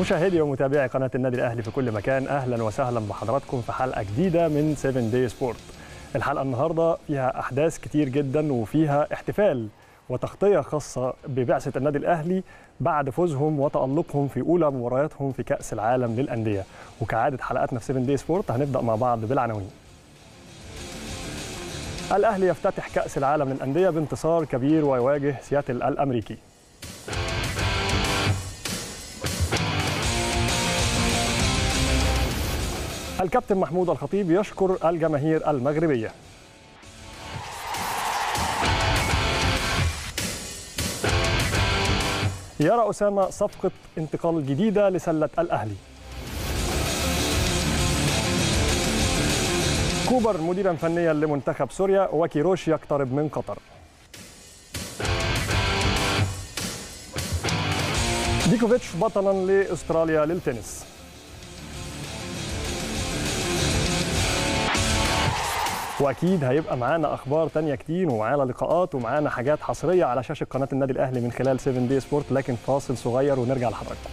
مشاهدي ومتابعي قناة النادي الأهلي في كل مكان، أهلا وسهلا بحضراتكم في حلقة جديدة من 7 دي سبورت. الحلقة النهاردة فيها أحداث كتير جدا وفيها احتفال وتغطية خاصة ببعثة النادي الأهلي بعد فوزهم وتألقهم في أولى مبارياتهم في كأس العالم للأندية. وكعادة حلقاتنا في 7 دي سبورت هنبدأ مع بعض بالعناوين. الأهلي يفتتح كأس العالم للأندية بانتصار كبير ويواجه سياتل الأمريكي. الكابتن محمود الخطيب يشكر الجماهير المغربية. يارا اسامه صفقة انتقال جديدة لسلة الأهلي. كوبر مديرا فنيا لمنتخب سوريا وكيروش يقترب من قطر. ديوكوفيتش بطلا لأستراليا للتنس. واكيد هيبقى معانا اخبار تانية كتير ومعانا لقاءات ومعانا حاجات حصريه على شاشه قناه النادي الاهلي من خلال 7 دي سبورت، لكن فاصل صغير ونرجع لحضراتكم.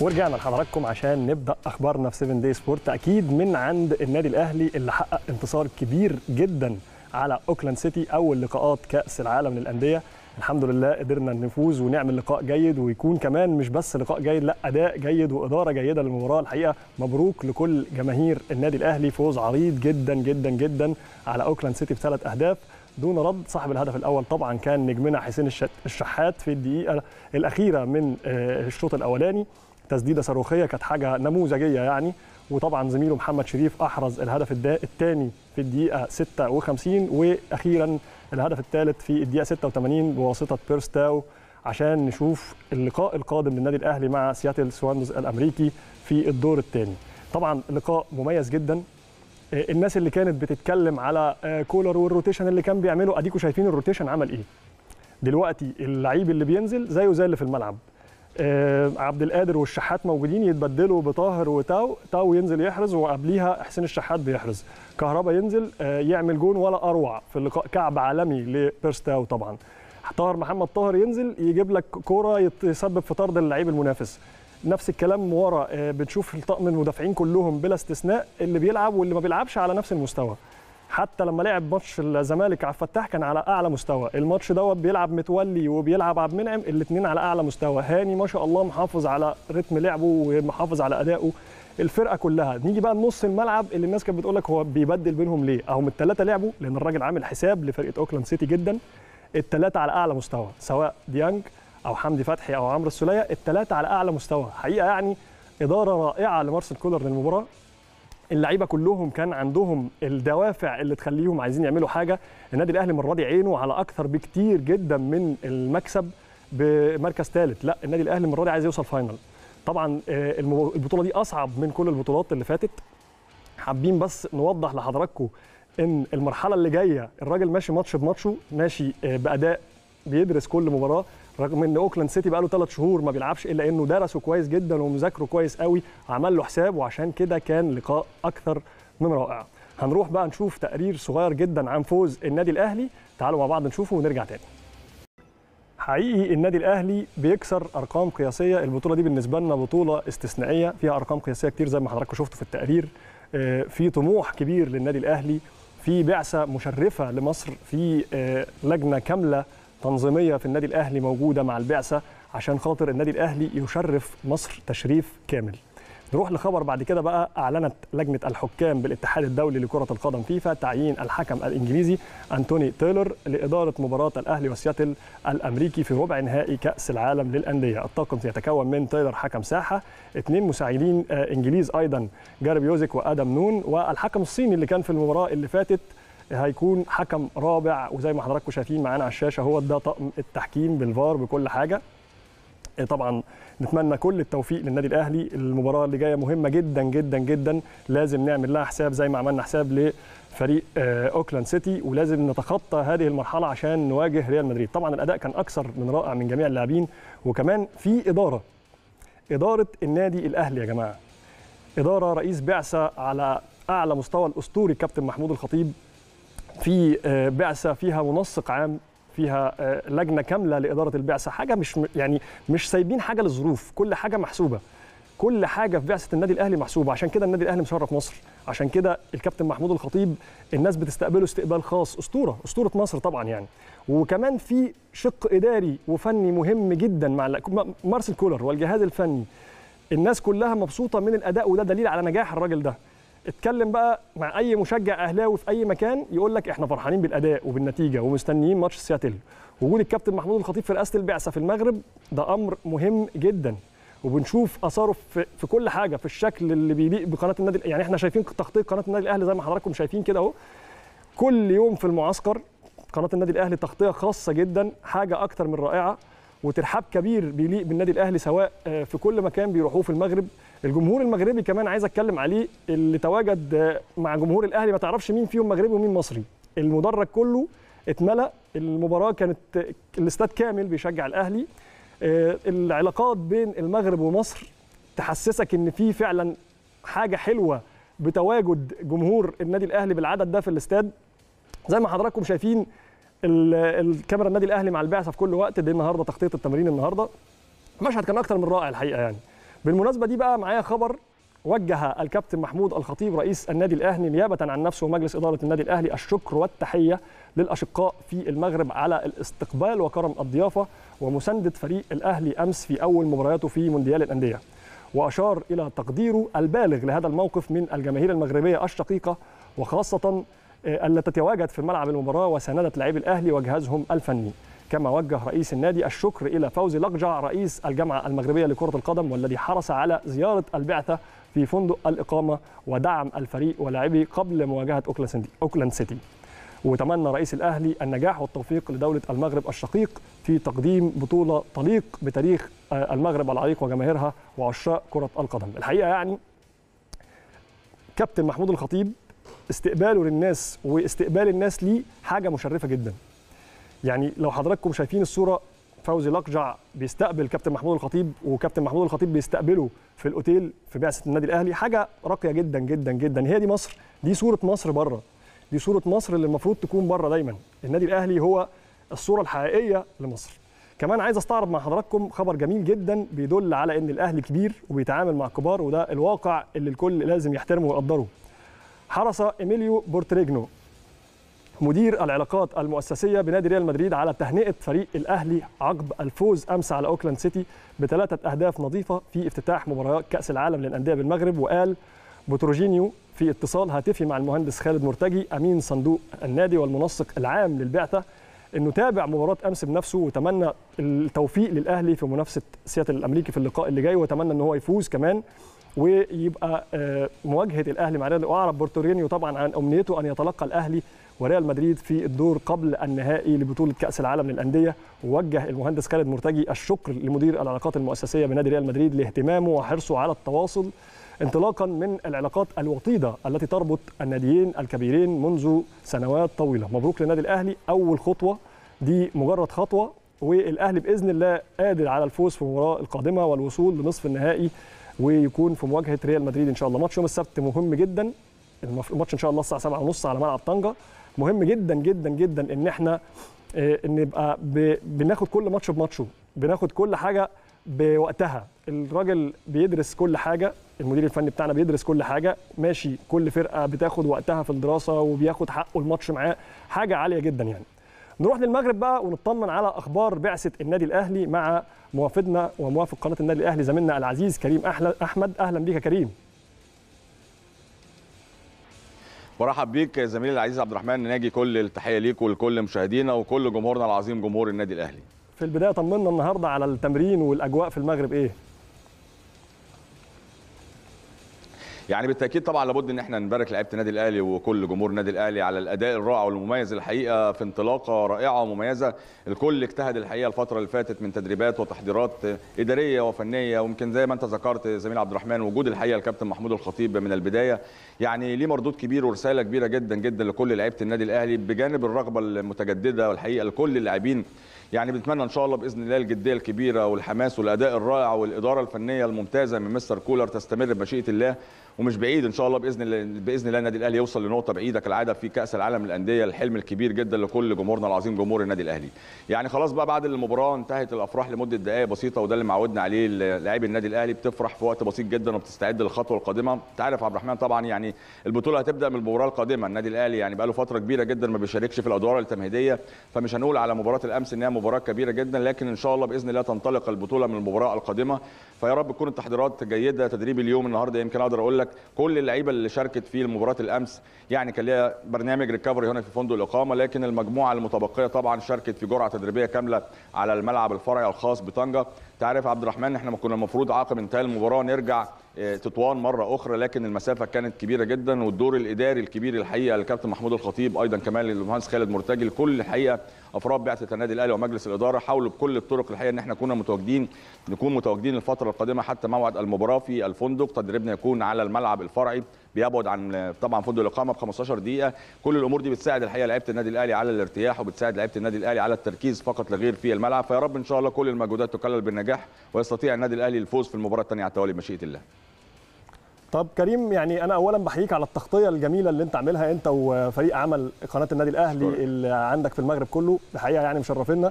ورجعنا لحضراتكم عشان نبدا اخبارنا في 7 دي سبورت اكيد من عند النادي الاهلي اللي حقق انتصار كبير جدا على اوكلاند سيتي اول لقاءات كاس العالم للانديه. الحمد لله قدرنا نفوز ونعمل لقاء جيد، ويكون كمان مش بس لقاء جيد، لا اداء جيد واداره جيده للمباراه. الحقيقه مبروك لكل جماهير النادي الاهلي، فوز عريض جدا جدا جدا على اوكلاند سيتي بثلاث اهداف دون رد. صاحب الهدف الاول طبعا كان نجمنا حسين الشحات في الدقيقه الاخيره من الشوط الاولاني، تسديده صاروخيه كانت حاجه نموذجيه يعني. وطبعا زميله محمد شريف احرز الهدف الثاني في الدقيقه 56، واخيرا الهدف الثالث في الدقيقه 86 بواسطه بيرستاو. عشان نشوف اللقاء القادم للنادي الاهلي مع سياتل سواندوز الامريكي في الدور الثاني. طبعا لقاء مميز جدا. الناس اللي كانت بتتكلم على كولر والروتيشن اللي كان بيعمله، اديكم شايفين الروتيشن عمل ايه دلوقتي. اللعيب اللي بينزل زيه زي اللي في الملعب، عبد القادر والشحات موجودين يتبدلوا بطاهر وتاو ينزل يحرز، وقبليها حسين الشحات بيحرز، كهربا ينزل يعمل جون ولا اروع في اللقاء، كعب عالمي لبيرستاو. طبعا محمد طاهر ينزل يجيب لك كوره يسبب في طرد اللعيب المنافس. نفس الكلام ورا، بتشوف الطقم المدافعين كلهم بلا استثناء اللي بيلعب واللي ما بيلعبش على نفس المستوى. حتى لما لعب ماتش الزمالك عبد الفتاح كان على اعلى مستوى، الماتش دوت بيلعب متولي وبيلعب عبد المنعم الاثنين على اعلى مستوى. هاني ما شاء الله محافظ على رتم لعبه ومحافظ على ادائه، الفرقه كلها. نيجي بقى لنص الملعب اللي الناس كانت بتقول لك هو بيبدل بينهم ليه؟ اهم الثلاثه لعبوا لان الراجل عامل حساب لفرقه اوكلاند سيتي جدا. الثلاثه على اعلى مستوى، سواء ديانج او حمدي فتحي او عمرو السوليه، الثلاثه على اعلى مستوى حقيقه. يعني اداره رائعه لمارسيل كولر للمباراه. اللعيبه كلهم كان عندهم الدوافع اللي تخليهم عايزين يعملوا حاجه. النادي الاهلي من راضي عينه على اكثر بكتير جدا من المكسب بمركز ثالث، لا النادي الاهلي من راضي عايز يوصل فاينل. طبعا البطوله دي اصعب من كل البطولات اللي فاتت. حابين بس نوضح لحضراتكم ان المرحله اللي جايه الراجل ماشي ماتش بماتشه، ماشي باداء، بيدرس كل مباراه. رغم ان اوكلاند سيتي بقاله 3 شهور ما بيلعبش، الا انه درسه كويس جدا ومذاكره كويس قوي، عمل له حساب، وعشان كده كان لقاء اكثر من رائع. هنروح بقى نشوف تقرير صغير جدا عن فوز النادي الاهلي، تعالوا مع بعض نشوفه ونرجع تاني. حقيقي النادي الاهلي بيكسر ارقام قياسيه، البطوله دي بالنسبه لنا بطوله استثنائيه، فيها ارقام قياسيه كتير زي ما حضراتكم شفتوا في التقرير. في طموح كبير للنادي الاهلي، في بعثه مشرفه لمصر، في لجنه كامله تنظيميه في النادي الاهلي موجوده مع البعثه عشان خاطر النادي الاهلي يشرف مصر تشريف كامل. نروح لخبر بعد كده بقى. اعلنت لجنه الحكام بالاتحاد الدولي لكره القدم فيفا تعيين الحكم الانجليزي انتوني تيلر لاداره مباراه الاهلي وسياتل الامريكي في ربع نهائي كاس العالم للانديه. الطاقم سيتكون من تيلر حكم ساحه، 2 مساعدين انجليز ايضا، جاري بيوزك وادم نون، والحكم الصيني اللي كان في المباراه اللي فاتت هيكون حكم رابع. وزي ما حضراتكم شايفين معانا على الشاشه هو ده طقم التحكيم بالفار بكل حاجه. طبعا نتمنى كل التوفيق للنادي الاهلي، المباراه اللي جايه مهمه جدا جدا جدا، لازم نعمل لها حساب زي ما عملنا حساب لفريق اوكلاند سيتي، ولازم نتخطى هذه المرحله عشان نواجه ريال مدريد. طبعا الاداء كان اكثر من رائع من جميع اللاعبين، وكمان في اداره النادي الاهلي يا جماعه. إدارة، رئيس بعثة على أعلى مستوى الأسطوري كابتن محمود الخطيب، في بعثة فيها منسق عام، فيها لجنة كاملة لإدارة البعثة. حاجة مش سايبين حاجة للظروف، كل حاجة محسوبة، كل حاجة في بعثة النادي الأهلي محسوبة. عشان كده النادي الأهلي مشرف مصر، عشان كده الكابتن محمود الخطيب الناس بتستقبله استقبال خاص، أسطورة مصر طبعا يعني. وكمان في شق إداري وفني مهم جدا مع مارسيل كولر والجهاز الفني. الناس كلها مبسوطة من الأداء، وده دليل على نجاح الراجل ده. اتكلم بقى مع أي مشجع أهلاوي في أي مكان يقول لك إحنا فرحانين بالأداء وبالنتيجة ومستنيين ماتش سياتل. وجود الكابتن محمود الخطيب في رئاسة البعثة في المغرب ده أمر مهم جدا، وبنشوف اثاره في كل حاجه، في الشكل اللي بيليق بقناه النادي. يعني احنا شايفين تغطيه قناه النادي الاهلي زي ما حضراتكم شايفين كده اهو، كل يوم في المعسكر قناه النادي الاهلي تغطيه خاصه جدا، حاجه اكتر من رائعه، وترحاب كبير بيليق بالنادي الاهلي سواء في كل مكان بيروحوه في المغرب. الجمهور المغربي كمان عايز اتكلم عليه، اللي تواجد مع جمهور الاهلي ما تعرفش مين فيهم مغربي ومين مصري. المدرج كله اتملأ، المباراه كانت الاستاد كامل بيشجع الاهلي. العلاقات بين المغرب ومصر تحسسك ان في فعلا حاجه حلوه بتواجد جمهور النادي الاهلي بالعدد ده في الاستاد. زي ما حضراتكم شايفين الكاميرا النادي الاهلي مع البعثه في كل وقت. دي النهارده تغطيه التمرين، النهارده مشهد كان اكتر من رائع الحقيقه يعني. بالمناسبه دي بقى معايا خبر وجه الكابتن محمود الخطيب رئيس النادي الاهلي نيابه عن نفسه ومجلس اداره النادي الاهلي الشكر والتحيه للاشقاء في المغرب على الاستقبال وكرم الضيافه ومسانده فريق الاهلي امس في اول مبارياته في مونديال الانديه، واشار الى تقديره البالغ لهذا الموقف من الجماهير المغربيه الشقيقه، وخاصه التي تتواجد في ملعب المباراه وساندت لاعبي الاهلي وجهازهم الفني. كما وجه رئيس النادي الشكر الى فوزي لقجع رئيس الجامعه المغربيه لكره القدم، والذي حرص على زياره البعثه في فندق الإقامة ودعم الفريق ولاعبيه قبل مواجهة اوكلاند سيتي. وتمنى رئيس الأهلي النجاح والتوفيق لدولة المغرب الشقيق في تقديم بطولة تليق بتاريخ المغرب العريق وجماهيرها وعشاق كرة القدم. الحقيقة يعني كابتن محمود الخطيب استقباله للناس واستقبال الناس ليه حاجة مشرفة جدا. يعني لو حضراتكم شايفين الصورة، فوزي لقجع بيستقبل كابتن محمود الخطيب، وكابتن محمود الخطيب بيستقبله في الاوتيل في بعثه النادي الاهلي. حاجه راقيه جدا جدا جدا. هي دي مصر، دي صوره مصر بره، دي صوره مصر اللي المفروض تكون بره دايما. النادي الاهلي هو الصوره الحقيقيه لمصر. كمان عايز استعرض مع حضراتكم خبر جميل جدا بيدل على ان الاهلي كبير وبيتعامل مع الكبار، وده الواقع اللي الكل لازم يحترمه ويقدره. حرص إميليو بوتراغينيو مدير العلاقات المؤسسية بنادي ريال مدريد على تهنئة فريق الأهلي عقب الفوز أمس على أوكلاند سيتي ب3 أهداف نظيفة في افتتاح مباريات كأس العالم للانديه بالمغرب. وقال بوتراغينيو في اتصال هاتفي مع المهندس خالد مرتجي أمين صندوق النادي والمنسق العام للبعثة إنه تابع مباراة أمس بنفسه، وتمنى التوفيق للأهلي في منافسة سياتل الأمريكي في اللقاء اللي جاي، وتمنى إن هو يفوز كمان ويبقى مواجهة الأهلي مع ريال. وأعرب بوتراغينيو طبعا عن أمنيته أن يتلقى الأهلي وريال مدريد في الدور قبل النهائي لبطولة كأس العالم للأندية. ووجه المهندس خالد مرتجي الشكر لمدير العلاقات المؤسسية بنادي ريال مدريد لاهتمامه وحرصه على التواصل انطلاقا من العلاقات الوطيدة التي تربط الناديين الكبيرين منذ سنوات طويلة. مبروك للنادي الأهلي، أول خطوة، دي مجرد خطوة، والأهلي بإذن الله قادر على الفوز في المباراة القادمة والوصول لنصف النهائي ويكون في مواجهة ريال مدريد إن شاء الله. ماتش يوم السبت مهم جدا، الماتش إن شاء الله الساعة 7:30 على ملعب طنجة. مهم جدا جدا جدا ان احنا نبقى بناخد كل ماتش بماتشه، بناخد كل حاجه بوقتها. الراجل بيدرس كل حاجه، المدير الفني بتاعنا بيدرس كل حاجه، ماشي، كل فرقه بتاخد وقتها في الدراسه وبياخد حقه الماتش معاه، حاجه عاليه جدا يعني. نروح للمغرب بقى ونطمن على اخبار بعثه النادي الاهلي مع موافدنا وموافق قناه النادي الاهلي زميلنا العزيز كريم احمد. اهلا بيك يا كريم. برحب بيك زميلي العزيز عبد الرحمن ناجي، كل التحيه ليك ولكل مشاهدينا وكل جمهورنا العظيم جمهور النادي الاهلي. في البدايه طمنا النهارده على التمرين والاجواء في المغرب ايه؟ يعني بالتاكيد طبعا لابد ان احنا نبارك لعيبه النادي الاهلي وكل جمهور النادي الاهلي على الاداء الرائع والمميز الحقيقه في انطلاقه رائعه ومميزه. الكل اجتهد الحقيقه الفتره اللي فاتت من تدريبات وتحضيرات اداريه وفنيه، ويمكن زي ما انت ذكرت زميل عبد الرحمن وجود الحقيقه الكابتن محمود الخطيب من البدايه يعني ليه مردود كبير ورساله كبيره جدا جدا لكل لعيبه النادي الاهلي، بجانب الرغبه المتجدده والحقيقه لكل اللاعبين يعني بنتمنى ان شاء الله باذن الله الجديه الكبيره والحماس والاداء الرائع والاداره الفنيه الممتازه من مستر كولر تستمر بمشيئه الله، ومش بعيد ان شاء الله باذن الله النادي الاهلي يوصل لنقطه بعيده كالعاده في كاس العالم للانديه، الحلم الكبير جدا لكل جمهورنا العظيم جمهور النادي الاهلي. يعني خلاص بقى بعد المباراه انتهت الافراح لمده دقائق بسيطه، وده اللي معودنا عليه لاعبي النادي الاهلي، بتفرح في وقت بسيط جدا وبتستعد للخطوه القادمه. انت عارف يا عبد الرحمن طبعا يعني البطوله هتبدا من المباراه القادمه، النادي الاهلي يعني بقى له فتره كبيره جدا ما بيشاركش في الادوار التمهيديه، فمش هنقول على مباراه الامس انها مباراه كبيره جدا، لكن ان شاء الله باذن الله تنطلق البطوله من المباراه القادمه، فيا رب تكون التحضيرات جيده. تدريب اليوم النهارده يمكن اقدر اقول لك كل اللعيبه اللي شاركت في مباراه الامس يعني كان ليها برنامج ريكفري هنا في فندق الاقامه، لكن المجموعه المتبقيه طبعا شاركت في جرعه تدريبيه كامله على الملعب الفرعي الخاص بطنجه. تعرف عبد الرحمن احنا ما كنا المفروض عقب انتهاء المباراه نرجع تطوان مره اخرى، لكن المسافه كانت كبيره جدا، والدور الاداري الكبير الحقيقه للكابتن محمود الخطيب، ايضا كمان للمهندس خالد مرتجي، لكل الحقيقه افراد بعثه النادي الاهلي ومجلس الاداره حاولوا بكل الطرق الحقيقه ان احنا كنا نكون متواجدين الفتره القادمه حتى موعد المباراه في الفندق. تدريبنا يكون على الملعب الفرعي، بيبعد عن طبعا فندق الاقامه ب 15 دقيقه. كل الامور دي بتساعد الحقيقه لعيبه النادي الاهلي على الارتياح، وبتساعد لعيبه النادي الاهلي على التركيز فقط لغير في الملعب. فيا رب ان شاء الله كل المجهودات تكلل بالنجاح ويستطيع النادي الاهلي الفوز في المباراه الثانيه على التوالي بمشيئه الله. طب كريم، يعني انا اولا بحييك على التغطيه الجميله اللي انت عاملها انت وفريق عمل قناه النادي الاهلي اللي عندك في المغرب كله، الحقيقه يعني مشرفينا.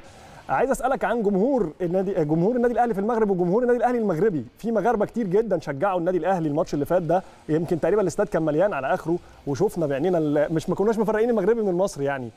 عايز اسالك عن جمهور النادي الاهلي في المغرب وجمهور النادي الاهلي المغربي، في مغاربه كتير جدا شجعوا النادي الاهلي الماتش اللي فات ده، يمكن تقريبا الاستاد كان مليان على اخره، وشفنا بعنينا مش ما كناش مفرقين المغربي من المصري يعني.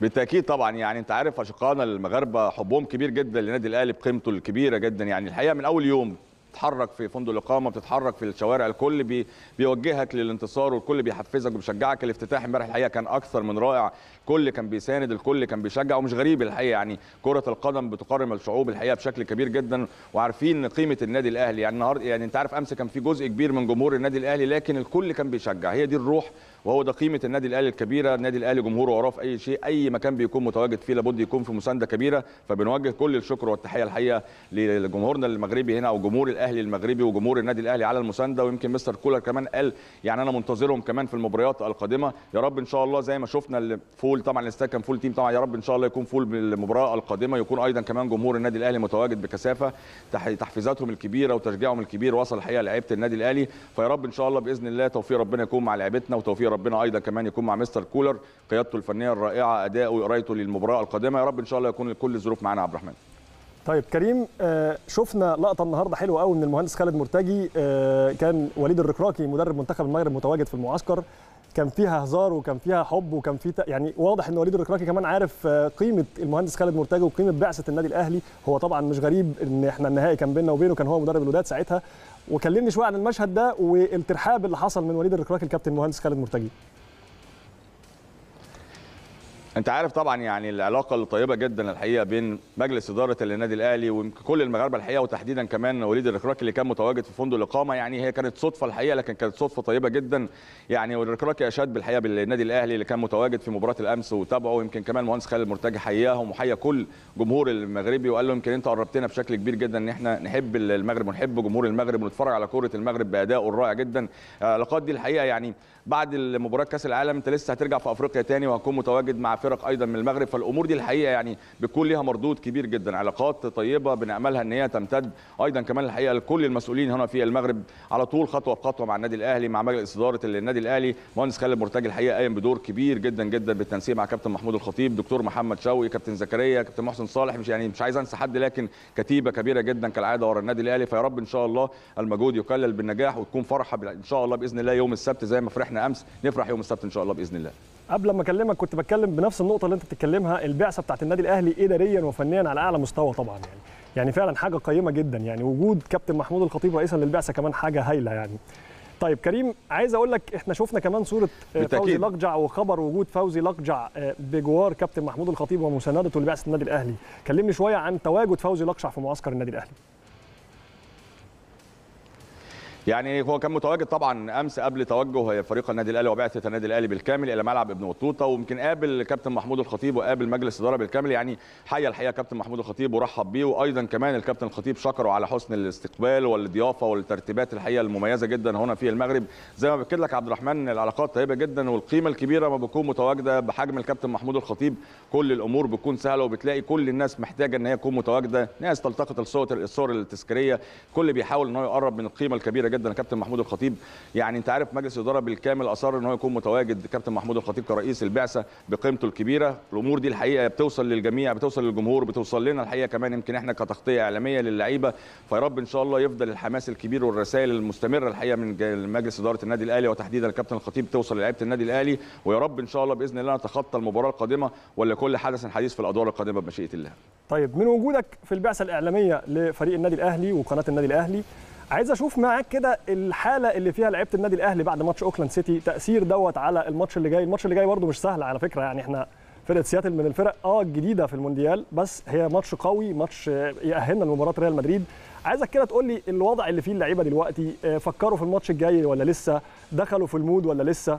بالتاكيد طبعا يعني انت عارف اشقائنا المغاربه حبهم كبير جدا للنادي الاهلي بقيمته الكبيره جدا، يعني الحقيقه من اول يوم بتتحرك في فندق الاقامه، بتتحرك في الشوارع، الكل بيوجهك للانتصار والكل بيحفزك وبيشجعك. الافتتاح امبارح الحقيقه كان اكثر من رائع، الكل كان بيساند، الكل كان بيشجع، ومش غريب الحقيقه يعني كره القدم بتقرم الشعوب الحقيقه بشكل كبير جدا، وعارفين قيمه النادي الاهلي. يعني النهارده يعني انت عارف امس كان في جزء كبير من جمهور النادي الاهلي، لكن الكل كان بيشجع، هي دي الروح وهو ده قيمه النادي الاهلي الكبيره. النادي الاهلي جمهوره وراه في اي شيء، اي مكان بيكون متواجد فيه لابد يكون في مسانده كبيره، فبنوجه كل الشكر والتحيه الحقيقه لجمهورنا المغربي هنا، او جمهور الاهلي المغربي وجمهور النادي الاهلي على المسانده. ويمكن مستر كولر كمان قال يعني انا منتظرهم كمان في المباريات القادمه، يا رب ان شاء الله زي ما شفنا فول طبعا الاستاد كان فول تيم طبعا، يا رب ان شاء الله يكون فول بالمباراه القادمه، يكون ايضا كمان جمهور النادي الاهلي متواجد بكثافه، تحفيزاتهم الكبيره وتشجيعهم الكبير وصل الحقيقه لعيبه النادي الاهلي. فيا رب ان شاء الله باذن الله توفيق ربنا يكون مع لعيبتنا، وتوفيق ربنا ايضا كمان يكون مع مستر كولر، قيادته الفنيه الرائعه، اداؤه وقرايته للمباراه القادمه، يا رب ان شاء الله يكون كل الظروف معانا. عبد الرحمن. طيب كريم، شفنا لقطه النهارده حلوه قوي من المهندس خالد مرتجي، كان وليد الركراكي مدرب منتخب المغرب متواجد في المعسكر، كان فيها هزار وكان فيها حب وكان في يعني واضح ان وليد الركراكي كمان عارف قيمه المهندس خالد مرتجي وقيمه بعثه النادي الاهلي. هو طبعا مش غريب ان احنا النهائي كان بيننا وبينه، كان هو مدرب الوداد ساعتها. وكلمني شويه عن المشهد ده والترحاب اللي حصل من وليد الركراكي الكابتن المهندس خالد مرتجي. انت عارف طبعا يعني العلاقه الطيبه جدا الحقيقه بين مجلس اداره النادي الاهلي وكل المغاربه الحقيقه، وتحديدا كمان وليد الركراكي اللي كان متواجد في فندق الاقامه. يعني هي كانت صدفه الحقيقه، لكن كانت صدفه طيبه جدا. يعني والركراكي اشاد بالحقيقه بالنادي الاهلي اللي كان متواجد في مباراه الامس وتابعه، يمكن كمان المهندس خالد مرتجي حياهم وحيا كل جمهور المغربي، وقال له يمكن انت قربتنا بشكل كبير جدا ان احنا نحب المغرب ونحب جمهور المغرب ونتفرج على كره المغرب بادائه الرائع جدا. العلاقات دي الحقيقه يعني بعد مباراه كاس العالم انت لسه هترجع في افريقيا تاني وهتكون متواجد مع فرق ايضا من المغرب، فالامور دي الحقيقه يعني بتكون ليها مردود كبير جدا. علاقات طيبه بناملها ان هي تمتد ايضا كمان الحقيقه لكل المسؤولين هنا في المغرب على طول، خطوه بخطوه مع النادي الاهلي، مع مجلس اداره النادي الاهلي. مهندس خالد مرتجي الحقيقه قايم بدور كبير جدا جدا بالتنسيق مع كابتن محمود الخطيب، دكتور محمد شوقي، كابتن زكريا، كابتن محسن صالح، مش عايز انسى حد، لكن كتيبه كبيره جدا كالعاده ورا النادي الاهلي. فيا رب ان شاء الله المجهود يكلل بالنجاح وتكون فرحه ان شاء الله باذن الله يوم السبت زي ما فرحنا امس، نفرح يوم السبت ان شاء الله باذن الله. قبل ما اكلمك كنت بتكلم بنفس النقطه اللي انت بتتكلمها، البعثه بتاعت النادي الاهلي اداريا وفنيا على اعلى مستوى طبعا، يعني فعلا حاجه قيمه جدا، يعني وجود كابتن محمود الخطيب رئيسا للبعثه كمان حاجه هايله يعني. طيب كريم، عايز اقول لك احنا شفنا كمان صوره فوزي لقجع وخبر وجود فوزي لقجع بجوار كابتن محمود الخطيب ومساندته لبعثه النادي الاهلي. كلمني شويه عن تواجد فوزي لقجع في معسكر النادي الاهلي. يعني هو كان متواجد طبعا امس قبل توجه فريق النادي الاهلي وبعثه النادي الاهلي بالكامل الى ملعب ابن بطوطه، ويمكن قابل كابتن محمود الخطيب وقابل مجلس الاداره بالكامل. يعني حيا الحقيقه كابتن محمود الخطيب ورحب بيه، وايضا كمان الكابتن الخطيب شكره على حسن الاستقبال والضيافه والترتيبات الحقيقه المميزه جدا هنا في المغرب. زي ما باكد لك عبد الرحمن، العلاقات طيبه جدا، والقيمه الكبيره ما بتكون متواجده بحجم الكابتن محمود الخطيب كل الامور بتكون سهله، وبتلاقي كل الناس محتاجه ان هي تكون متواجده، ناس تلتقط الصور التذكاريه، كل بيحاول ان هو يقرب من القيمه الكبيره جدا كابتن محمود الخطيب. يعني انت عارف مجلس الاداره بالكامل اصر ان هو يكون متواجد كابتن محمود الخطيب كرئيس البعثه بقيمته الكبيره. الامور دي الحقيقه بتوصل للجميع، بتوصل للجمهور، بتوصل لنا الحقيقه كمان يمكن احنا كتغطيه اعلاميه للعيبه. فيا رب ان شاء الله يفضل الحماس الكبير والرسائل المستمره الحقيقه من مجلس اداره النادي الاهلي وتحديدا الكابتن الخطيب توصل للاعيبه النادي الاهلي، ويا رب ان شاء الله باذن الله نتخطى المباراه القادمه ولا كل حدث حديث في الادوار القادمه بمشيئه الله. طيب، من وجودك في البعثه الاعلاميه لفريق النادي الاهلي وقناه النادي الاهلي، عايز اشوف معاك كده الحاله اللي فيها لعيبه النادي الاهلي بعد ماتش اوكلاند سيتي، تاثير دوت على الماتش اللي جاي. الماتش اللي جاي برده مش سهل على فكره، يعني احنا فرقه سياتل من الفرق الجديده في المونديال، بس هي ماتش قوي، ماتش يأهلنا لمباراه ريال مدريد. عايزك كده تقول لي الوضع اللي فيه اللعيبه دلوقتي، فكروا في الماتش الجاي ولا لسه؟ دخلوا في المود ولا لسه؟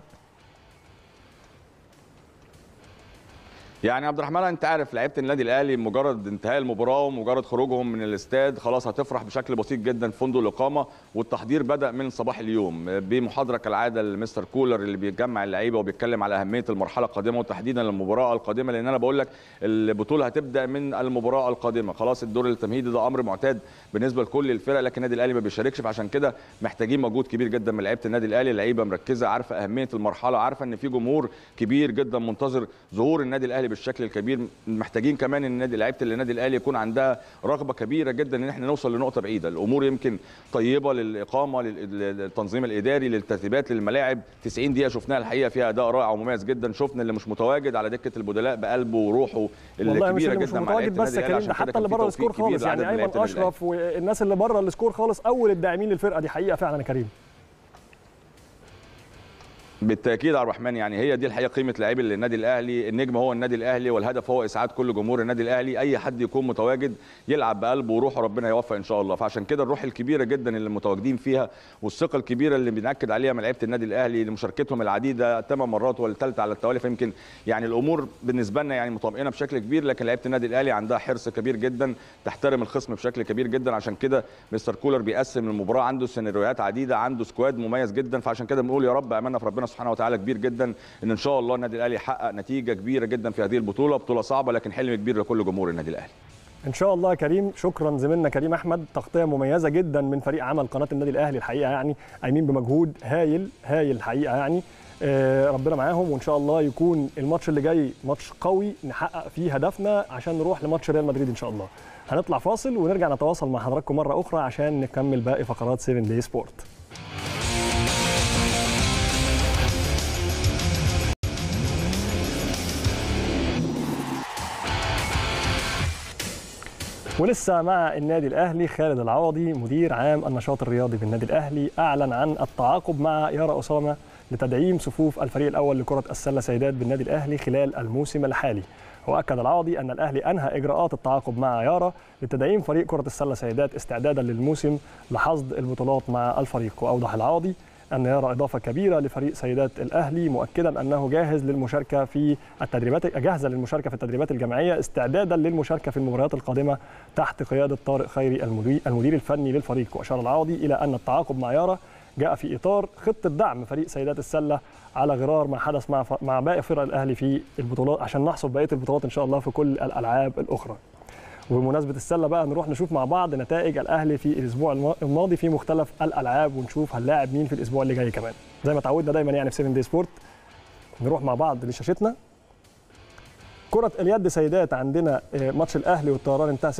يعني عبد الرحمن، انت عارف لعيبه النادي الاهلي مجرد انتهاء المباراه ومجرد خروجهم من الاستاد خلاص هتفرح بشكل بسيط جدا في فندق الاقامه، والتحضير بدا من صباح اليوم بمحاضره كالعاده لمستر كولر اللي بيجمع اللعيبه وبيتكلم على اهميه المرحله القادمه وتحديدا المباراه القادمه، لان انا بقول لك البطوله هتبدا من المباراه القادمه. خلاص الدور التمهيدي ده امر معتاد بالنسبه لكل الفرق، لكن النادي الاهلي ما بيشاركش، فعشان كده محتاجين مجهود كبير جدا من لعيبه النادي الاهلي. اللعيبه مركزه، عارفه اهميه المرحله، عارفه ان في جمهور كبير جدا منتظر ظهور النادي الاهلي بالشكل الكبير. محتاجين كمان ان لعيبه النادي الاهلي يكون عندها رغبه كبيره جدا ان احنا نوصل لنقطه بعيده. الامور يمكن طيبه للاقامه، للتنظيم الاداري، للترتيبات، للملاعب. 90 دقيقه شفناها الحقيقه فيها اداء رائع ومميز جدا، شفنا اللي مش متواجد على دكه البدلاء بقلبه وروحه الكبيره جدا مع لعيبه النادي الاهلي، عشان حتى اللي بره السكور خالص، يعني ايمن اشرف والناس اللي بره السكور خالص اول الداعمين للفرقه دي حقيقه فعلا يا كريم. بالتاكيد يا عبد الرحمن، يعني هي دي الحقيقه قيمه لاعبي النادي الاهلي. النجم هو النادي الاهلي، والهدف هو اسعاد كل جمهور النادي الاهلي. اي حد يكون متواجد يلعب بقلبه وروحه، ربنا يوفق ان شاء الله. فعشان كده الروح الكبيره جدا اللي متواجدين فيها والثقه الكبيره اللي بنأكد عليها من لعيبه النادي الاهلي لمشاركتهم العديده 8 مرات والثالثه على التوالي، فيمكن يعني الامور بالنسبه لنا يعني مطمئنه بشكل كبير. لكن لعيبه النادي الاهلي عندها حرص كبير جدا، تحترم الخصم بشكل كبير جدا، عشان كده مستر كولر بيقسم المباراه، عنده سيناريوهات عديده، عنده سكواد مميز جدا. فعشان كده بنقول يا رب املنا في ربنا سبحانه وتعالى كبير جدا ان شاء الله النادي الاهلي يحقق نتيجه كبيره جدا في هذه البطوله. بطوله صعبه لكن حلم كبير لكل جمهور النادي الاهلي ان شاء الله. يا كريم شكرا زميلنا كريم احمد، تغطيه مميزه جدا من فريق عمل قناه النادي الاهلي الحقيقه، يعني قايمين بمجهود هايل هايل الحقيقه، يعني ربنا معاهم، وان شاء الله يكون الماتش اللي جاي ماتش قوي نحقق فيه هدفنا عشان نروح لماتش ريال مدريد ان شاء الله. هنطلع فاصل ونرجع نتواصل مع حضراتكم مره اخرى عشان نكمل باقي فقرات 7 دي سبورت. ولسه مع النادي الاهلي خالد العوضي مدير عام النشاط الرياضي بالنادي الاهلي اعلن عن التعاقد مع يارا اسامه لتدعيم صفوف الفريق الاول لكره السله سيدات بالنادي الاهلي خلال الموسم الحالي. واكد العوضي ان الاهلي انهى اجراءات التعاقد مع يارا لتدعيم فريق كره السله سيدات استعدادا للموسم لحصد البطولات مع الفريق. واوضح العوضي أن يرى إضافة كبيرة لفريق سيدات الأهلي، مؤكدا أنه جاهزة للمشاركة في التدريبات الجماعية استعدادا للمشاركة في المباريات القادمة تحت قيادة طارق خيري المدير الفني للفريق. وأشار العوضي إلى أن التعاقد مع يارا جاء في إطار خطة دعم فريق سيدات السلة على غرار ما حدث مع باقي فرق الأهلي في البطولات، عشان نحصد بقية البطولات إن شاء الله في كل الألعاب الأخرى. وبمناسبة السلة بقى نروح نشوف مع بعض نتائج الأهلي في الأسبوع الماضي في مختلف الألعاب، ونشوف هنلاعب مين في الأسبوع اللي جاي كمان زي ما تعودنا دايما يعني في 7 دي سبورت. نروح مع بعض لشاشتنا كرة اليد سيدات، عندنا ماتش الأهلي والطيران انتهى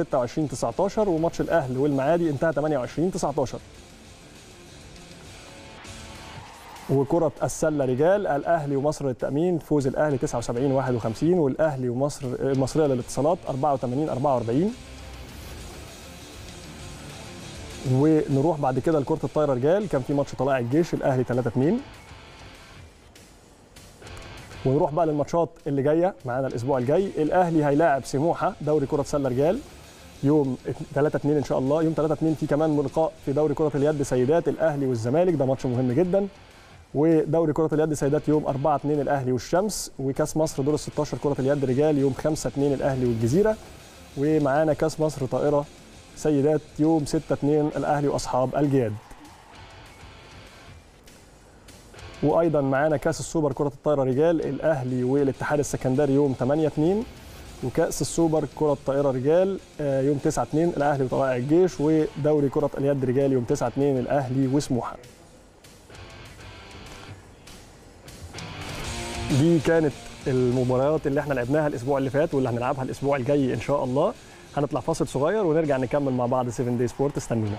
26-19، وماتش الأهلي والمعادي انتهى 28-19. وكرة السلة رجال، الأهلي ومصر للتأمين فوز الأهلي 79-51، والأهلي المصرية للاتصالات 84-44. ونروح بعد كده لكرة الطايرة رجال، كان في ماتش طلائع الجيش الأهلي 3-2. ونروح بقى للماتشات اللي جاية معانا الأسبوع الجاي، الأهلي هيلاعب سموحة دوري كرة سلة رجال، يوم 3/2 ان شاء الله. يوم 3/2 في كمان لقاء في دوري كره اليد سيدات، الاهلي والزمالك، ده ماتش مهم جدا. ودوري كره اليد سيدات يوم 4/2 الاهلي والشمس. وكاس مصر دور ال16 كره اليد رجال يوم 5/2 الاهلي والجزيره. ومعانا كاس مصر طائره سيدات يوم 6/2 الاهلي واصحاب الجياد. وايضا معانا كاس السوبر كره الطائره رجال، الاهلي والاتحاد السكندري يوم 8/2. وكاس السوبر كره الطائره رجال يوم 9/2 الاهلي وطلائع الجيش. ودوري كره اليد رجال يوم 9/2 الاهلي وسموحه. دي كانت المباريات اللي احنا لعبناها الاسبوع اللي فات واللي هنلعبها الاسبوع الجاي ان شاء الله. هنطلع فاصل صغير ونرجع نكمل مع بعض 7 دي سبورت، استنونا.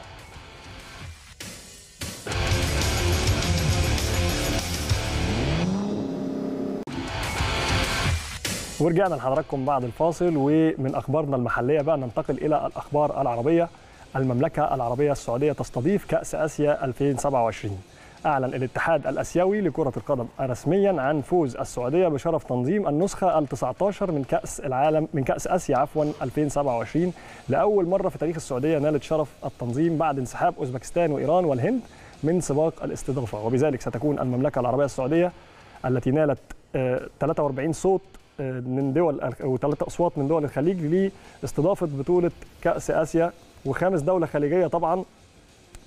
ورجعنا لحضراتكم بعد الفاصل، ومن اخبارنا المحليه بقى ننتقل الى الاخبار العربيه. المملكه العربيه السعوديه تستضيف كاس اسيا 2027. اعلن الاتحاد الاسيوي لكره القدم رسميا عن فوز السعوديه بشرف تنظيم النسخه ال19 من كاس العالم من كاس اسيا عفوا 2027. لاول مره في تاريخ السعوديه نالت شرف التنظيم بعد انسحاب اوزبكستان وايران والهند من سباق الاستضافه، وبذلك ستكون المملكه العربيه السعوديه التي نالت 43 صوت من دول و3 اصوات من دول الخليج لاستضافه بطوله كاس اسيا، وخامس دوله خليجيه طبعا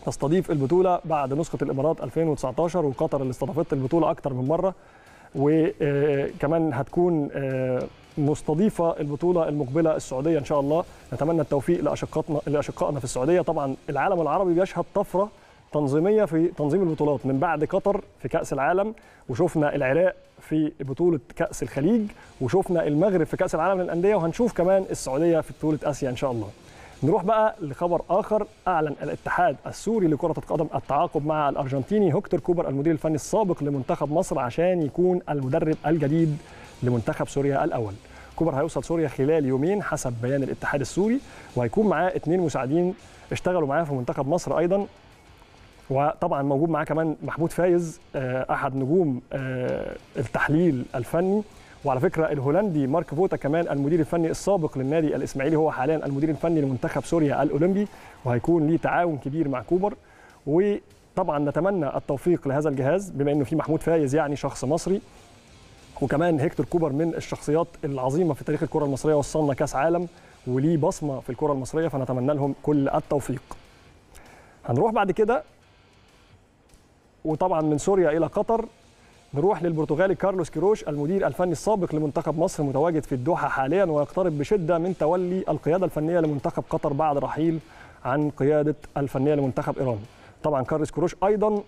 تستضيف البطوله بعد نسخه الامارات 2019 وقطر اللي استضافت البطوله اكثر من مره. وكمان هتكون مستضيفه البطوله المقبله السعوديه ان شاء الله. نتمنى التوفيق لاشقائنا في السعوديه. طبعا العالم العربي بيشهد طفره تنظيميه في تنظيم البطولات من بعد قطر في كاس العالم، وشفنا العراق في بطوله كاس الخليج، وشفنا المغرب في كاس العالم للانديه، وهنشوف كمان السعوديه في بطوله اسيا ان شاء الله. نروح بقى لخبر آخر. أعلن الاتحاد السوري لكرة القدم التعاقد مع الأرجنتيني هكتور كوبر المدير الفني السابق لمنتخب مصر عشان يكون المدرب الجديد لمنتخب سوريا الأول. كوبر هيوصل سوريا خلال يومين حسب بيان الاتحاد السوري، وهيكون معاه 2 مساعدين اشتغلوا معاه في منتخب مصر أيضا. وطبعا موجود معاه كمان محمود فايز أحد نجوم التحليل الفني، وعلى فكره الهولندي مارك فوتا كمان المدير الفني السابق للنادي الاسماعيلي هو حاليا المدير الفني لمنتخب سوريا الاولمبي، وهيكون ليه تعاون كبير مع كوبر. وطبعا نتمنى التوفيق لهذا الجهاز بما انه في محمود فايز يعني شخص مصري، وكمان هكتور كوبر من الشخصيات العظيمه في تاريخ الكره المصريه، وصلنا كاس عالم وليه بصمه في الكره المصريه، فنتمنى لهم كل التوفيق. هنروح بعد كده وطبعا من سوريا الى قطر. نروح للبرتغالي كارلوس كيروش المدير الفني السابق لمنتخب مصر، متواجد في الدوحة حاليا ويقترب بشدة من تولي القيادة الفنية لمنتخب قطر بعد رحيل عن قيادة الفنية لمنتخب إيران. طبعا كارلوس كيروش أيضا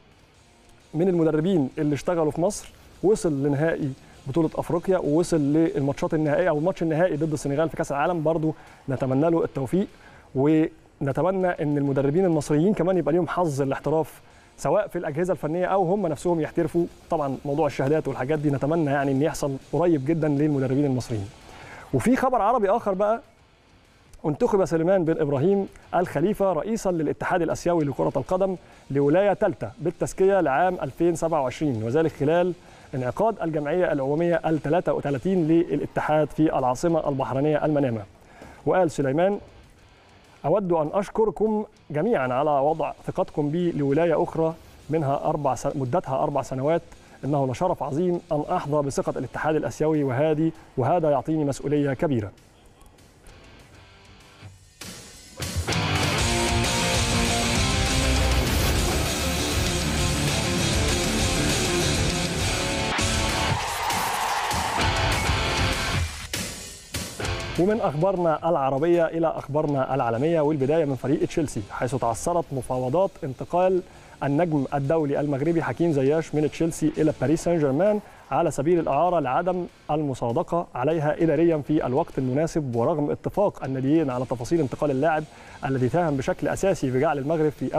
من المدربين اللي اشتغلوا في مصر، وصل لنهائي بطولة أفريقيا ووصل للماتشات النهائية أو الماتش النهائي ضد السنغال في كأس العالم، برضو نتمنى له التوفيق. ونتمنى أن المدربين المصريين كمان يبقى ليهم حظ الاحتراف سواء في الأجهزة الفنية أو هم نفسهم يحترفوا. طبعا موضوع الشهادات والحاجات دي نتمنى يعني إن يحصل قريب جدا للمدربين المصريين. وفي خبر عربي آخر بقى. انتخب سليمان بن إبراهيم الخليفه رئيسا للاتحاد الأسيوي لكرة القدم لولاية ثالثة بالتزكية لعام 2027، وذلك خلال انعقاد الجمعية العمومية ال33 للاتحاد في العاصمة البحرينية المنامة. وقال سليمان: أود أن أشكركم جميعا على وضع ثقتكم بي لولاية أخرى منها مدتها 4 سنوات. إنه لشرف عظيم أن أحظى بثقة الاتحاد الأسيوي، وهذا يعطيني مسؤولية كبيرة. ومن أخبارنا العربية إلى أخبارنا العالمية، والبداية من فريق تشيلسي، حيث تعثرت مفاوضات انتقال النجم الدولي المغربي حكيم زياش من تشيلسي إلى باريس سان جيرمان على سبيل الإعارة لعدم المصادقة عليها إداريا في الوقت المناسب، ورغم اتفاق الناديين على تفاصيل انتقال اللاعب الذي ساهم بشكل أساسي في جعل المغرب في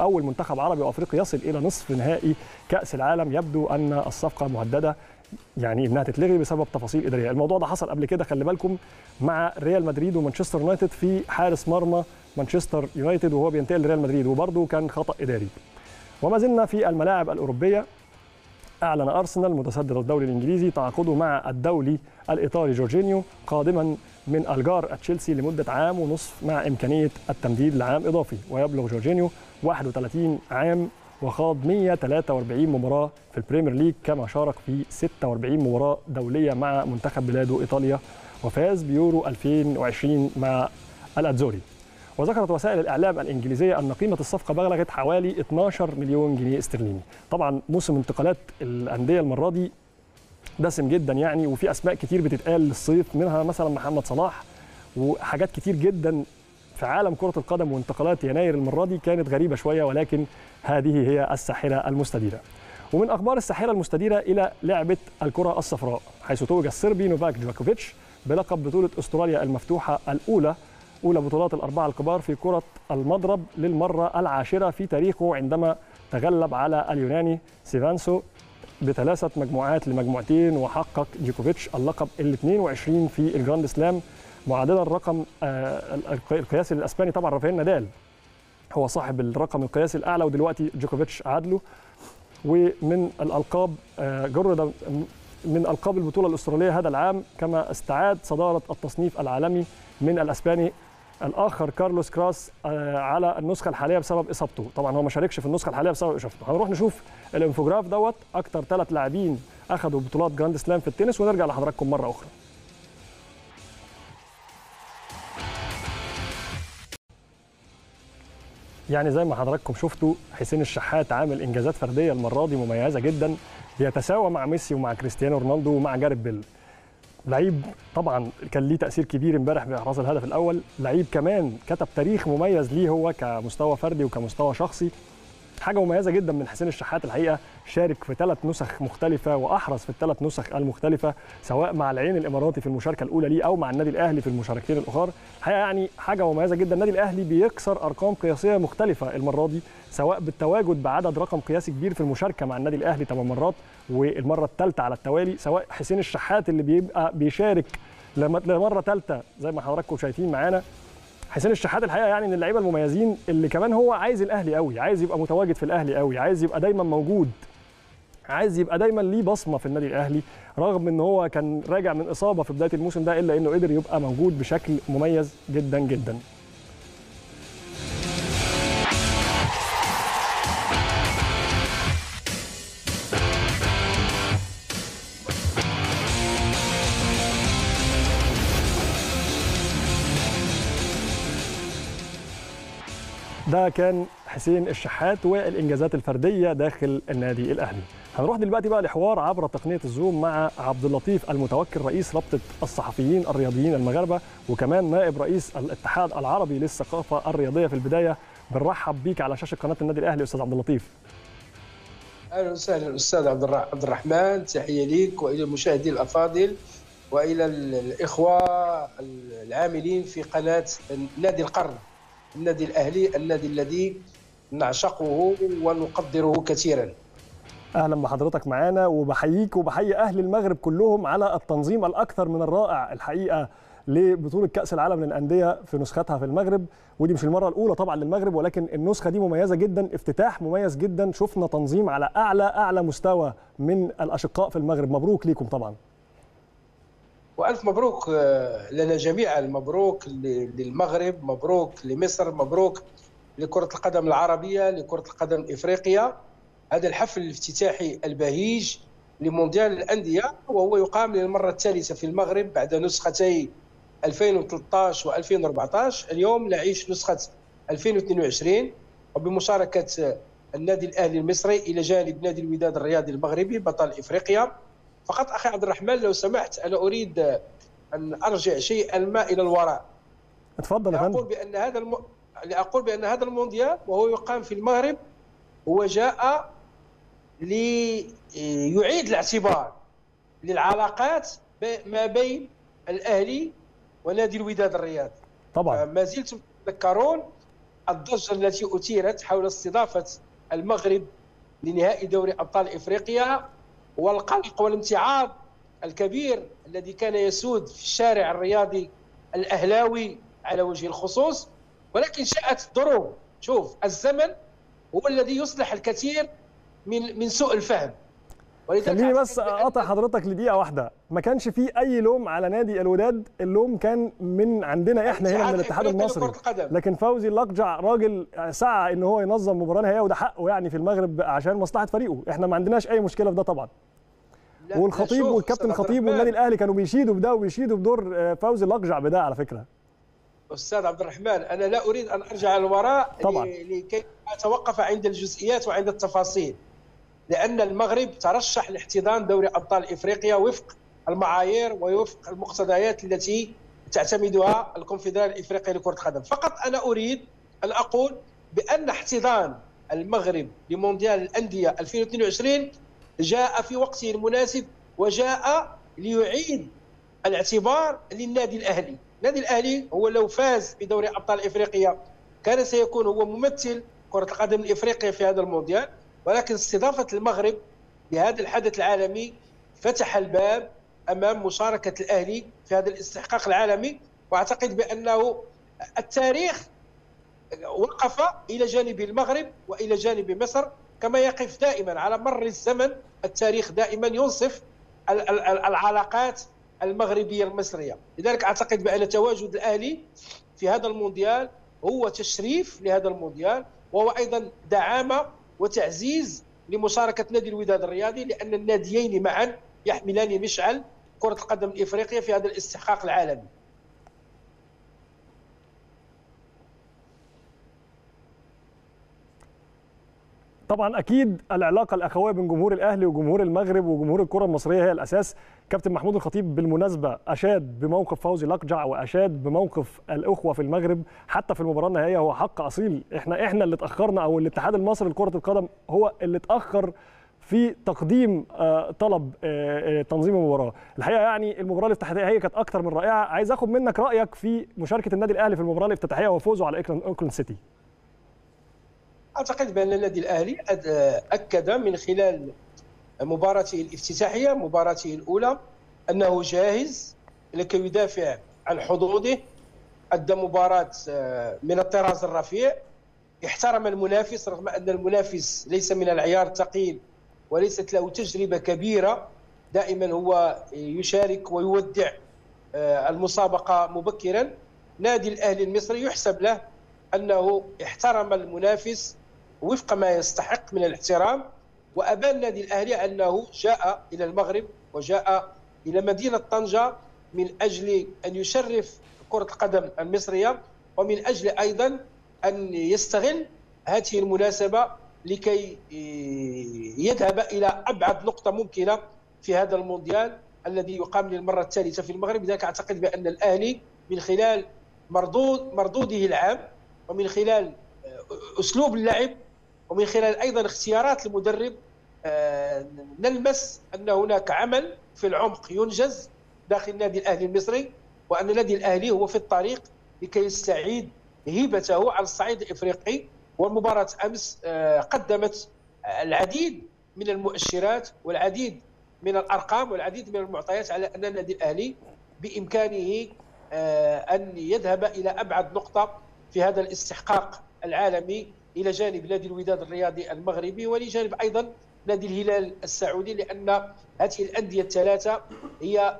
أول منتخب عربي وأفريقي يصل إلى نصف نهائي كأس العالم. يبدو أن الصفقة مهددة يعني انها تتلغي بسبب تفاصيل اداريه. الموضوع ده حصل قبل كده خلي بالكم مع ريال مدريد ومانشستر يونايتد في حارس مرمى مانشستر يونايتد وهو بينتقل لريال مدريد، وبرضه كان خطأ اداري. وما زلنا في الملاعب الاوروبيه. اعلن ارسنال متصدر الدوري الانجليزي تعاقده مع الدولي الايطالي جورجينيو قادما من ألجار تشيلسي لمدة عام ونصف مع إمكانية التمديد لعام إضافي، ويبلغ جورجينيو 31 عام وخاض 143 مباراة في البريمير ليج، كما شارك في 46 مباراة دولية مع منتخب بلاده إيطاليا، وفاز بيورو 2020 مع الأتزوري. وذكرت وسائل الإعلام الإنجليزية أن قيمة الصفقة بلغت حوالي 12 مليون جنيه استرليني. طبعا موسم انتقالات الأندية المرة دي دسم جدا يعني، وفي أسماء كتير بتتقال للصيف، منها مثلا محمد صلاح، وحاجات كتير جدا في عالم كرة القدم. وانتقالات يناير المرة دي كانت غريبة شوية، ولكن هذه هي الساحرة المستديرة. ومن أخبار الساحرة المستديرة إلى لعبة الكرة الصفراء، حيث توج الصربي نوفاك جوكوفيتش بلقب بطولة أستراليا المفتوحة الأولى، أولى بطولات الأربعة الكبار في كرة المضرب للمرة العاشرة في تاريخه، عندما تغلب على اليوناني سيفانسو بثلاثة مجموعات لمجموعتين، وحقق ديوكوفيتش اللقب ال 22 في الجراند سلام، معادلا الرقم القياسي للأسباني طبعا رافائيل نادال، هو صاحب الرقم القياسي الأعلى، ودلوقتي ديوكوفيتش عادله. ومن الألقاب جرد من ألقاب البطولة الأسترالية هذا العام، كما استعاد صدارة التصنيف العالمي من الأسباني الآخر كارلوس كراس على النسخة الحالية بسبب إصابته. طبعا هو ما شاركش في النسخة الحالية بسبب إصابته. هنروح نشوف الانفوجراف دوت أكتر 3 لاعبين أخذوا بطولات جراند سلام في التنس، ونرجع لحضراتكم مرة أخرى. يعني زي ما حضراتكم شفتوا، حسين الشحات عامل إنجازات فردية المرة دي مميزة جدا، بيتساوى مع ميسي ومع كريستيانو رونالدو ومع جاريث بيل. لعيب طبعا كان ليه تأثير كبير امبارح بإحراز الهدف الأول، لعيب كمان كتب تاريخ مميز ليه هو كمستوى فردي وكمستوى شخصي. حاجة مميزة جدا من حسين الشحات الحقيقة، شارك في 3 نسخ مختلفة وأحرز في ال3 نسخ المختلفة، سواء مع العين الإماراتي في المشاركة الأولى ليه أو مع النادي الأهلي في المشاركتين الأخر. الحقيقة يعني حاجة مميزة جدا. النادي الأهلي بيكسر أرقام قياسية مختلفة المرة دي، سواء بالتواجد بعدد رقم قياسي كبير في المشاركة مع النادي الأهلي 8 مرات والمرة الثالثة على التوالي، سواء حسين الشحات اللي بيبقى بيشارك لمرة ثالثة زي ما حضراتكم شايفين معانا. حسين الشحات الحقيقه يعني من اللعيبه المميزين، اللي كمان هو عايز الاهلي قوي، عايز يبقى متواجد في الاهلي قوي، عايز يبقى دايما موجود، عايز يبقى دايما ليه بصمه في النادي الاهلي، رغم ان هو كان راجع من اصابه في بدايه الموسم ده، الا انه قدر يبقى موجود بشكل مميز جدا جدا. ده كان حسين الشحات والإنجازات الفردية داخل النادي الأهلي. هنروح دلوقتي بقى لحوار عبر تقنية الزوم مع عبد اللطيف المتوكل، رئيس رابطة الصحفيين الرياضيين المغاربة، وكمان نائب رئيس الاتحاد العربي للثقافة الرياضية. في البداية بنرحب بيك على شاشة قناة النادي الأهلي أستاذ عبد اللطيف. أهلا وسهلا أستاذ عبد الرحمن، تحية ليك وإلى المشاهدين الأفاضل وإلى الإخوة العاملين في قناة نادي القرن، النادي الأهلي، النادي الذي نعشقه ونقدره كثيرا. أهلا بحضرتك معانا، وبحييك وبحيي أهل المغرب كلهم على التنظيم الأكثر من الرائع الحقيقة لبطولة كأس العالم للأندية في نسختها في المغرب، ودي مش المرة الأولى طبعا للمغرب، ولكن النسخة دي مميزة جدا، افتتاح مميز جدا، شفنا تنظيم على أعلى مستوى من الأشقاء في المغرب. مبروك ليكم طبعا. وألف مبروك لنا جميعا، مبروك للمغرب، مبروك لمصر، مبروك لكرة القدم العربية، لكرة القدم الإفريقية. هذا الحفل الافتتاحي البهيج لمونديال الأندية، وهو يقام للمرة الثالثة في المغرب بعد نسختي 2013 و2014. اليوم نعيش نسخة 2022 وبمشاركة النادي الأهلي المصري إلى جانب نادي الوداد الرياضي المغربي بطل إفريقيا. فقط أخي عبد الرحمن لو سمحت، أنا أريد أن أرجع شيئا ما إلى الوراء. اتفضل يا فندم. لأقول بأن هذا المونديال وهو يقام في المغرب هو جاء ليعيد الاعتبار للعلاقات ما بين الأهلي ونادي الوداد الرياضي. طبعا ما زلتم تتذكرون الضجة التي أثيرت حول استضافة المغرب لنهائي دوري أبطال إفريقيا، والقلق والامتعاض الكبير الذي كان يسود في الشارع الرياضي الأهلاوي على وجه الخصوص. ولكن جاءت الظروف، شوف الزمن هو الذي يصلح الكثير من سوء الفهم. خليني بس اقطع حضرتك لدقيقه واحده. ما كانش فيه اي لوم على نادي الوداد، اللوم كان من عندنا احنا هنا من الاتحاد المصري، لكن فوزي لقجع راجل سعى ان هو ينظم مباراه نهائيه وده حقه يعني في المغرب عشان مصلحه فريقه، احنا ما عندناش اي مشكله في ده طبعا. والخطيب والكابتن الخطيب والنادي الاهلي كانوا بيشيدوا بده وبيشيدوا بدور فوزي لقجع بده على فكره. استاذ عبد الرحمن، انا لا اريد ان ارجع للوراء لكي اتوقف عند الجزئيات وعند التفاصيل، لأن المغرب ترشح لاحتضان دوري أبطال إفريقيا وفق المعايير ووفق المقتضيات التي تعتمدها الكونفدرالية الإفريقية لكرة القدم. فقط أنا أريد أن أقول بأن احتضان المغرب لمونديال الأندية 2022 جاء في وقته المناسب، وجاء ليعيد الاعتبار للنادي الأهلي. النادي الأهلي هو لو فاز بدوري أبطال إفريقيا كان سيكون هو ممثل كرة القدم الإفريقية في هذا المونديال، ولكن استضافة المغرب لهذا الحدث العالمي فتح الباب أمام مشاركة الأهلي في هذا الاستحقاق العالمي، وأعتقد بأنه التاريخ وقف إلى جانب المغرب وإلى جانب مصر كما يقف دائما على مر الزمن. التاريخ دائما ينصف العلاقات المغربية المصرية، لذلك أعتقد بأن تواجد الأهلي في هذا المونديال هو تشريف لهذا المونديال، وهو أيضا دعامة وتعزيز لمشاركة نادي الوداد الرياضي، لأن الناديين معا يحملان مشعل كرة القدم الإفريقية في هذا الاستحقاق العالمي. طبعا أكيد العلاقة الأخوية بين جمهور الأهلي وجمهور المغرب وجمهور الكرة المصرية هي الأساس. كابتن محمود الخطيب بالمناسبة أشاد بموقف فوزي لقجع وأشاد بموقف الأخوة في المغرب، حتى في المباراة النهائية هو حق أصيل. إحنا اللي اتأخرنا، أو الاتحاد المصري لكرة القدم هو اللي اتأخر في تقديم طلب تنظيم المباراة. الحقيقة يعني المباراة الافتتاحية كانت أكثر من رائعة. عايز أخد منك رأيك في مشاركة النادي الأهلي في المباراة الافتتاحية وفوزه على اوكلاند سيتي. أعتقد بأن النادي الأهلي أكد من خلال مباراته الافتتاحية، مباراته الأولى، أنه جاهز لكي يدافع عن حظوظه. أدى مباراة من الطراز الرفيع، احترم المنافس رغم أن المنافس ليس من العيار الثقيل وليست له تجربة كبيرة، دائما هو يشارك ويودع المسابقة مبكرا. نادي الأهلي المصري يحسب له أنه احترم المنافس وفق ما يستحق من الاحترام، وأبان النادي الأهلي أنه جاء إلى المغرب وجاء إلى مدينة طنجة من أجل أن يشرف كرة القدم المصرية، ومن أجل أيضا أن يستغل هذه المناسبة لكي يذهب إلى أبعد نقطة ممكنة في هذا المونديال الذي يقام للمرة الثالثة في المغرب. لذلك أعتقد بأن الأهلي من خلال مردوده العام، ومن خلال أسلوب اللعب، ومن خلال أيضا اختيارات المدرب، نلمس أن هناك عمل في العمق ينجز داخل النادي الأهلي المصري، وأن النادي الأهلي هو في الطريق لكي يستعيد هيبته على الصعيد الإفريقي. والمباراة أمس قدمت العديد من المؤشرات والعديد من الأرقام والعديد من المعطيات على أن النادي الأهلي بإمكانه أن يذهب إلى أبعد نقطة في هذا الاستحقاق العالمي، إلى جانب نادي الوداد الرياضي المغربي ولجانب أيضا نادي الهلال السعودي، لأن هذه الأندية الثلاثة هي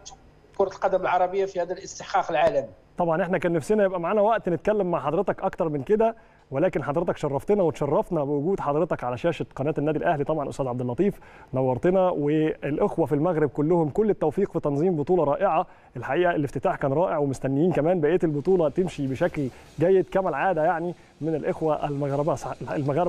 كرة القدم العربية في هذا الاستحقاق العالمي. طبعا احنا كان نفسنا يبقى معنا وقت نتكلم مع حضرتك أكتر من كده، ولكن حضرتك شرفتنا وتشرفنا بوجود حضرتك على شاشة قناة النادي الأهلي. طبعا أستاذ عبد اللطيف نورتنا، والإخوة في المغرب كلهم كل التوفيق في تنظيم بطولة رائعة. الحقيقة الافتتاح كان رائع، ومستنيين كمان بقية البطولة تمشي بشكل جيد كما العادة يعني من الإخوة المغاربة.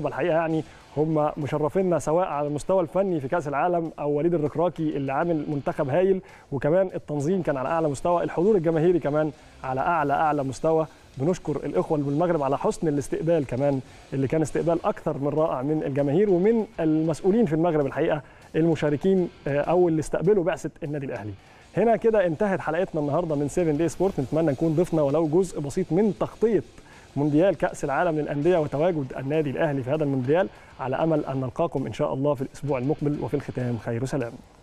الحقيقة يعني هم مشرفيننا سواء على المستوى الفني في كأس العالم، أو وليد الركراكي اللي عامل منتخب هايل، وكمان التنظيم كان على أعلى مستوى، الحضور الجماهيري كمان على أعلى مستوى. بنشكر الإخوة من المغرب على حسن الاستقبال كمان، اللي كان استقبال أكثر من رائع من الجماهير ومن المسؤولين في المغرب الحقيقة، المشاركين أو اللي استقبلوا بعثة النادي الأهلي. هنا كده انتهت حلقتنا النهاردة من 7 دي سبورت. نتمنى نكون ضفنا ولو جزء بسيط من تغطية مونديال كأس العالم للأندية وتواجد النادي الأهلي في هذا المونديال، على أمل أن نلقاكم إن شاء الله في الأسبوع المقبل. وفي الختام خير سلام.